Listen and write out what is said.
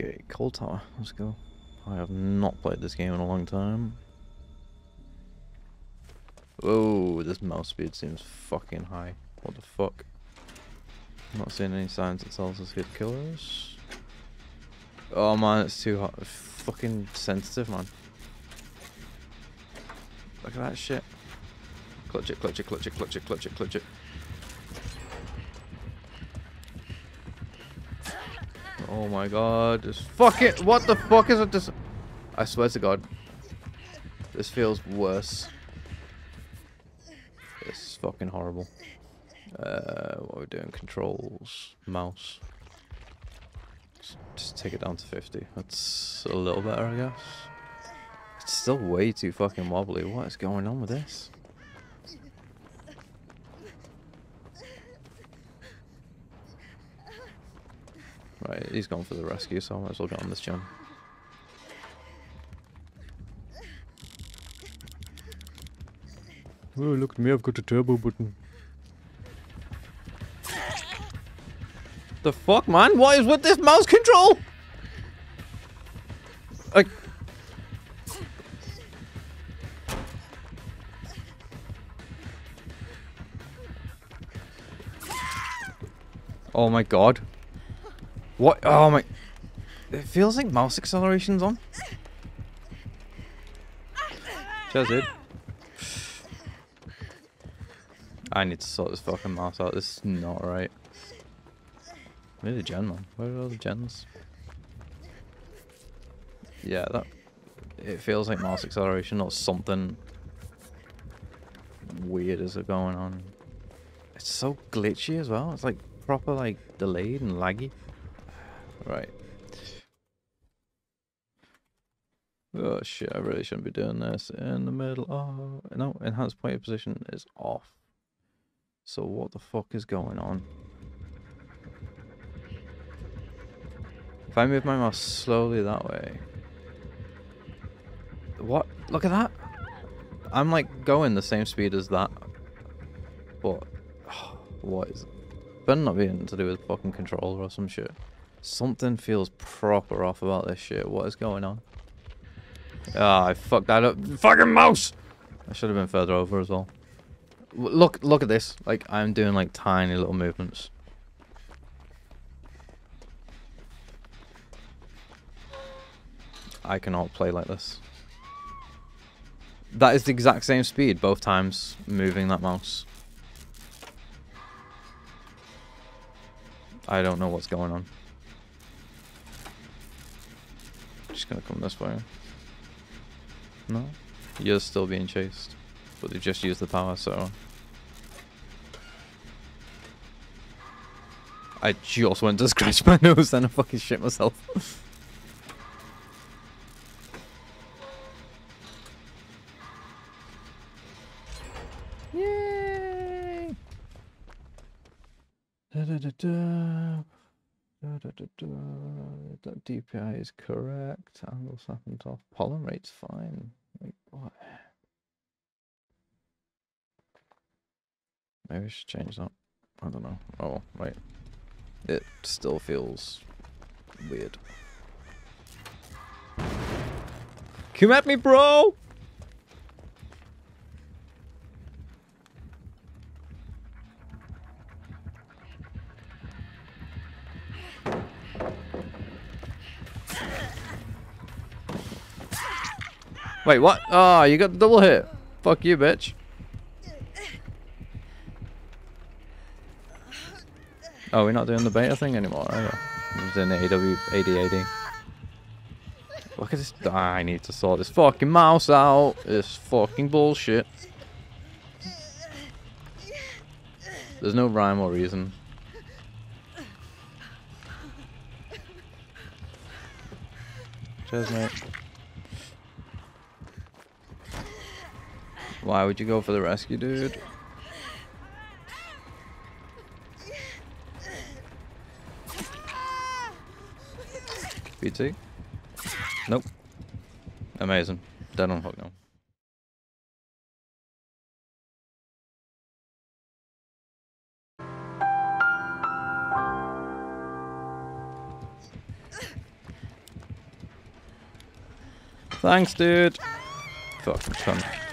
Okay, Coal Tower, let's go. I have not played this game in a long time. Whoa, this mouse speed seems fucking high. What the fuck? I'm not seeing any signs that tells us here to kill us. Oh man, it's too hot. It's fucking sensitive, man. Look at that shit. Clutch it, clutch it, clutch it, clutch it, clutch it, clutch it. Oh my god, just fuck it! What the fuck is it? This? I swear to god. This feels worse. This is fucking horrible. What are we doing? Controls. Mouse. Just take it down to 50. That's a little better, I guess. It's still way too fucking wobbly. What is going on with this? Right, he's gone for the rescue, so I might as well get on this gem. Oh, look at me, I've got a turbo button. The fuck, man? What is with this mouse control? Oh my god. What? Oh my... It feels like mouse acceleration's on. Cheers, dude. I need to sort this fucking mouse out. This is not right. Where's the gen, man? Where are all the gens? Yeah, that... It feels like mouse acceleration or something... weird is going on. It's so glitchy as well. It's like proper, like, delayed and laggy. Right. Oh shit, I really shouldn't be doing this in the middle. Oh no, enhanced player position is off. So what the fuck is going on? If I move my mouse slowly that way. What? Look at that! I'm like going the same speed as that. But what is it? Better not be anything to do with fucking controller or some shit. Something feels proper off about this shit. What is going on? Ah, I fucked that up. Fucking mouse! I should have been further over as well. Look at this. Like, I'm doing, like, tiny little movements. I cannot play like this. That is the exact same speed both times, moving that mouse. I don't know what's going on. Just gonna come this way. No? You're still being chased. But they just used the power, so... I just went to scratch my nose, then I fucking shit myself. Yay! Da da da da. Da, da, da, da. That DPI is correct. Angle snapping off. Pollen rate's fine. Like what? Maybe I should change that. I don't know. Oh right. It still feels weird. Come at me, bro! Wait, what? Ah, oh, you got the double hit. Fuck you, bitch. Oh, we're not doing the beta thing anymore, are we? It's in ADAD. Look at this. Oh, I need to sort this fucking mouse out. It's fucking bullshit. There's no rhyme or reason. Cheers, mate. Why would you go for the rescue, dude? BT? Nope. Amazing. Dead on hook now. Thanks, dude. Fucking cunt.